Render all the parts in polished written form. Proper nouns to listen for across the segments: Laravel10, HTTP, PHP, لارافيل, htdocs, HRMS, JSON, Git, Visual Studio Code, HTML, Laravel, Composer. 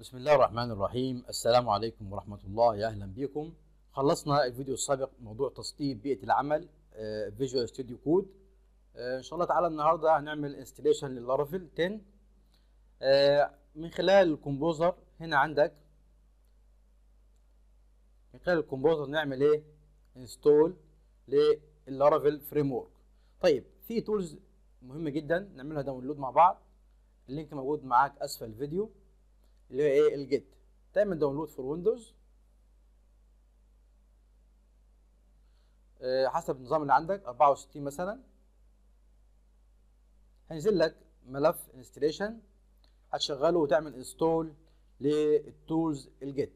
بسم الله الرحمن الرحيم. السلام عليكم ورحمة الله، يا أهلا بكم. خلصنا الفيديو السابق موضوع تسطيب بيئة العمل Visual Studio Code. إن شاء الله تعالى النهاردة هنعمل انستليشن للارافيل 10 من خلال الكومبوزر. هنا عندك من خلال الكومبوزر نعمل ايه؟ انستول للارافيل فريم ورك. طيب في تولز مهمة جدا نعملها داونلود مع بعض، اللينك موجود معاك أسفل الفيديو، اللي هي ايه؟ الجيت. تعمل داونلود فور ويندوز حسب النظام اللي عندك 64 مثلا. هينزل لك ملف انستليشن هتشغله وتعمل انستول للتولز الجيت.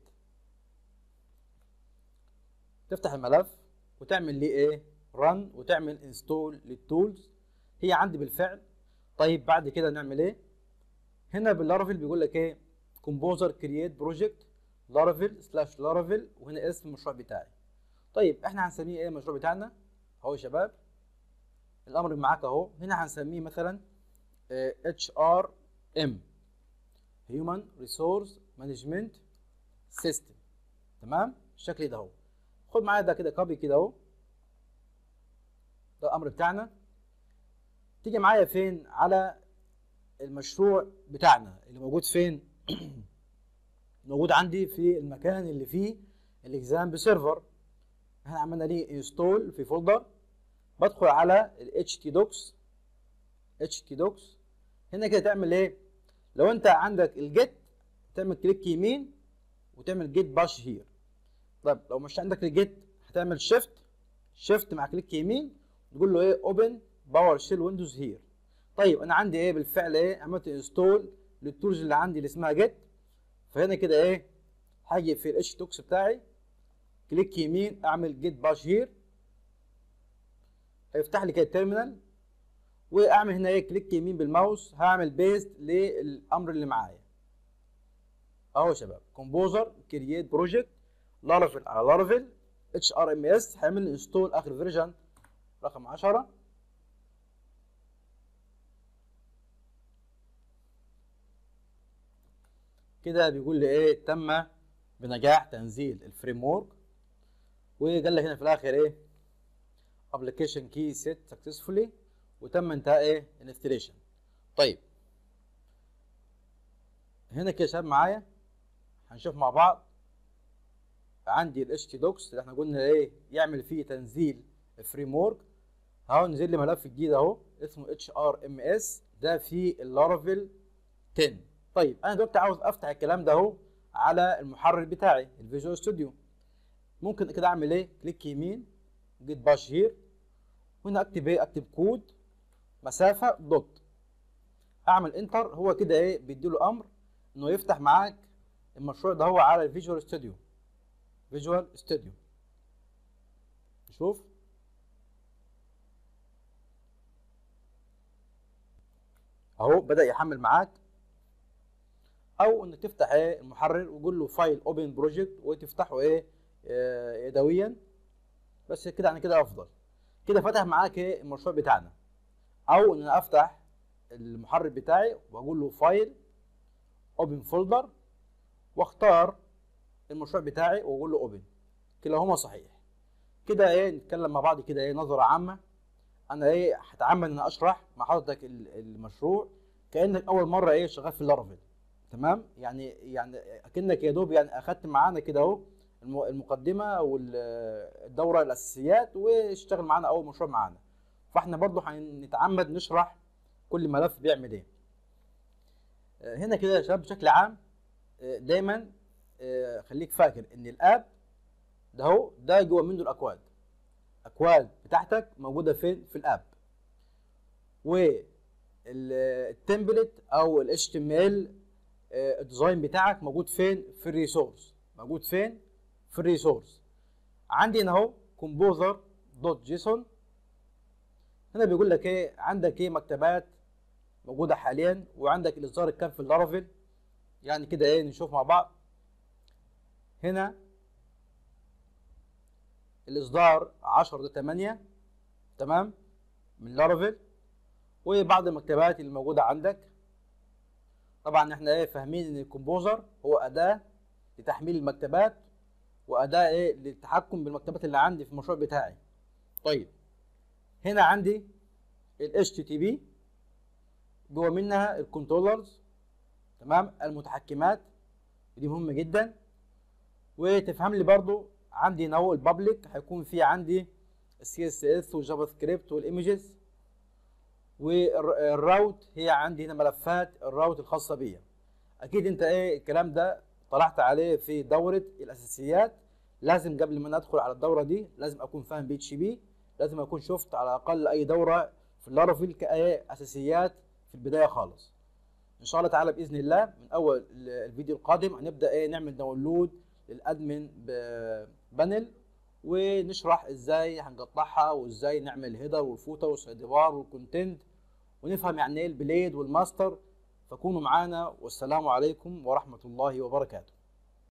تفتح الملف وتعمل ليه ايه؟ رن، وتعمل انستول للتولز. هي عندي بالفعل. طيب بعد كده نعمل ايه؟ هنا باللارافيل بيقول لك ايه؟ كومبوزر كرييت بروجكت لارافيل سلاش لارافيل، وهنا اسم المشروع بتاعي. طيب احنا هنسميه ايه المشروع بتاعنا؟ اهو يا شباب الامر معاك اهو. هنا هنسميه مثلا HRM Human Resource Management System. تمام الشكل ده اهو. خد معايا ده كده كوبي كده اهو، ده الامر بتاعنا. تيجي معايا فين؟ على المشروع بتاعنا اللي موجود فين؟ موجود عندي في المكان اللي فيه الاكزامبل سيرفر. احنا عملنا ليه انستول في فولدر. بدخل على الhtdocs htdocs. هنا كده تعمل ايه؟ لو انت عندك الجيت تعمل كليك يمين وتعمل جيت باش هير. طيب لو مش عندك الجيت هتعمل شيفت مع كليك يمين وتقول له ايه؟ اوبن باور شيل ويندوز هير. طيب انا عندي ايه بالفعل؟ ايه عملت انستول للتولز اللي عندي اللي اسمها جيت. فهنا كده ايه؟ هاجي في الhtdocs بتاعي كليك يمين اعمل جيت باش هير، هيفتح لي كده التيرمينال، واعمل هنا ايه؟ كليك يمين بالماوس، هعمل بيست للامر اللي معايا اهو يا شباب. كومبوزر كرييت بروجكت لارافيل على لارافيل HRMS، هيعمل لي انستول اخر فيرجن رقم 10. كده بيقول لي ايه؟ تم بنجاح تنزيل الفريم ورك، وقال لك هنا في الاخر ايه؟ ابلكيشن كي سيت سكسسفولي، وتم انتهاء ايه؟ الانستليشن. طيب هنا كده يا شباب معايا هنشوف مع بعض عندي الاتش دوكس اللي احنا قلنا ايه؟ يعمل فيه تنزيل الفريم ورك. اهو نزل لي ملف جديد اهو اسمه HRMS، ده في اللارافيل 10. طيب انا دلوقتي عاوز افتح الكلام ده اهو على المحرر بتاعي الفيجوال ستوديو. ممكن كده اعمل ايه؟ كليك يمين جيت باش هير، وهنا اكتب ايه؟ اكتب كود مسافه دوت، اعمل انتر. هو كده ايه؟ بيديله امر انه يفتح معاك المشروع ده هو على الفيجوال ستوديو. فيجوال ستوديو نشوف. اهو بدأ يحمل معاك. او انك تفتح ايه؟ المحرر وقول له فايل اوبن بروجكت، وتفتحه ايه؟ يدويا. بس كده يعني كده افضل. كده فتح معاك ايه؟ المشروع بتاعنا. او ان انا افتح المحرر بتاعي واقول له فايل اوبن فولدر، واختار المشروع بتاعي واقول له اوبن. كلاهما صحيح. كده ايه؟ نتكلم مع بعض كده ايه؟ نظره عامه. انا ايه؟ هتعمد ان اشرح مع حضرتك المشروع كانك اول مره ايه؟ شغال في اللارافيل. تمام؟ يعني اكنك يا دوب يعني اخدت معانا كده اهو المقدمه والدوره الاساسيات، واشتغل معانا اول مشروع معانا. فاحنا برضو هنتعمد نشرح كل ملف بيعمل ايه. هنا كده يا شباب بشكل عام دايما خليك فاكر ان الاب ده اهو ده جوه منه الاكواد بتاعتك موجوده فين؟ في الاب. والتمبلت او HTML الديزاين بتاعك موجود فين؟ في الريسورس. موجود فين؟ في الريسورس. عندي هنا اهو كومبوزر دوت جيسون. هنا بيقول لك ايه؟ عندك ايه؟ مكتبات موجوده حاليا، وعندك الاصدار الكام في اللارافيل. يعني كده ايه؟ نشوف مع بعض. هنا الاصدار 10.8 تمام من لارافيل، وبعض المكتبات اللي موجوده عندك. طبعا احنا ايه فاهمين ان الكومبوزر هو اداه لتحميل المكتبات واداه ايه للتحكم بالمكتبات اللي عندي في المشروع بتاعي. طيب هنا عندي ال HTTP جوه منها الكنترولرز، تمام، المتحكمات دي مهمه جدا. وتفهم لي برضو عندي نوع البابليك هيكون في عندي السي اس اس والجافا سكريبت والايمجز، والراوت هي عندي هنا ملفات الراوت الخاصه بيا. اكيد انت ايه الكلام ده طلعت عليه في دوره الاساسيات. لازم قبل ما ندخل على الدوره دي لازم اكون فاهم بي اتش بي، لازم اكون شفت على الاقل اي دوره في اللارافيل كاساسيات في البدايه خالص. ان شاء الله تعالى باذن الله من اول الفيديو القادم هنبدا ايه نعمل داونلود للادمن بانل، ونشرح ازاي هنقطعها وازاي نعمل الهيدر والفوتر والسايدبار والكونتنت، ونفهم يعني ايه البليد والماستر. فكونوا معانا والسلام عليكم ورحمه الله وبركاته.